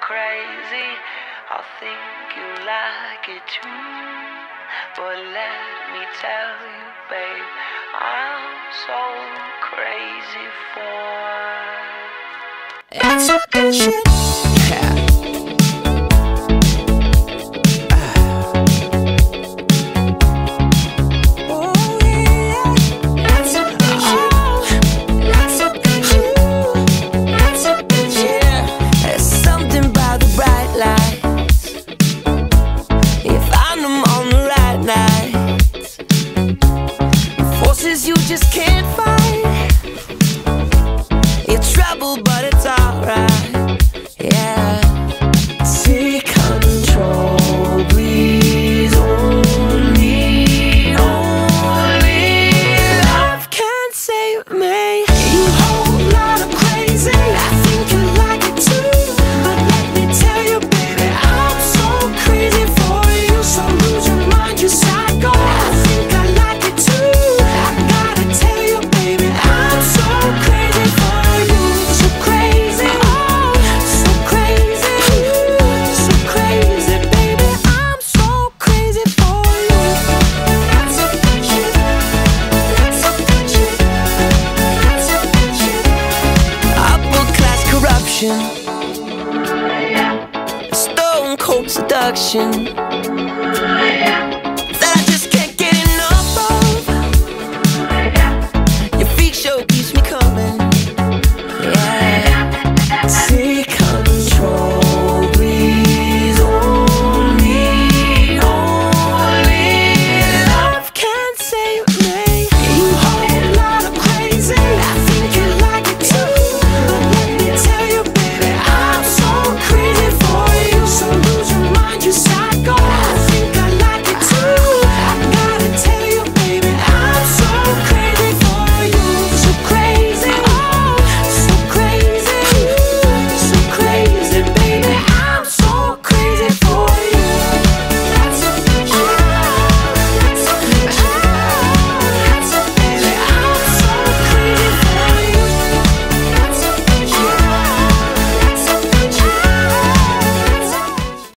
crazy, I think you like it too. But let me tell you, babe, I'm so crazy for it's a good shit. You just can't fight. You're troubled, but it's alright. Yeah. Take control, please. Only love can save me. You whole lot of crazy. I think you like it too. But let me tell you, baby, I'm so crazy for you. So lose your mind, you psycho. I think I like it too. Stone cold seduction.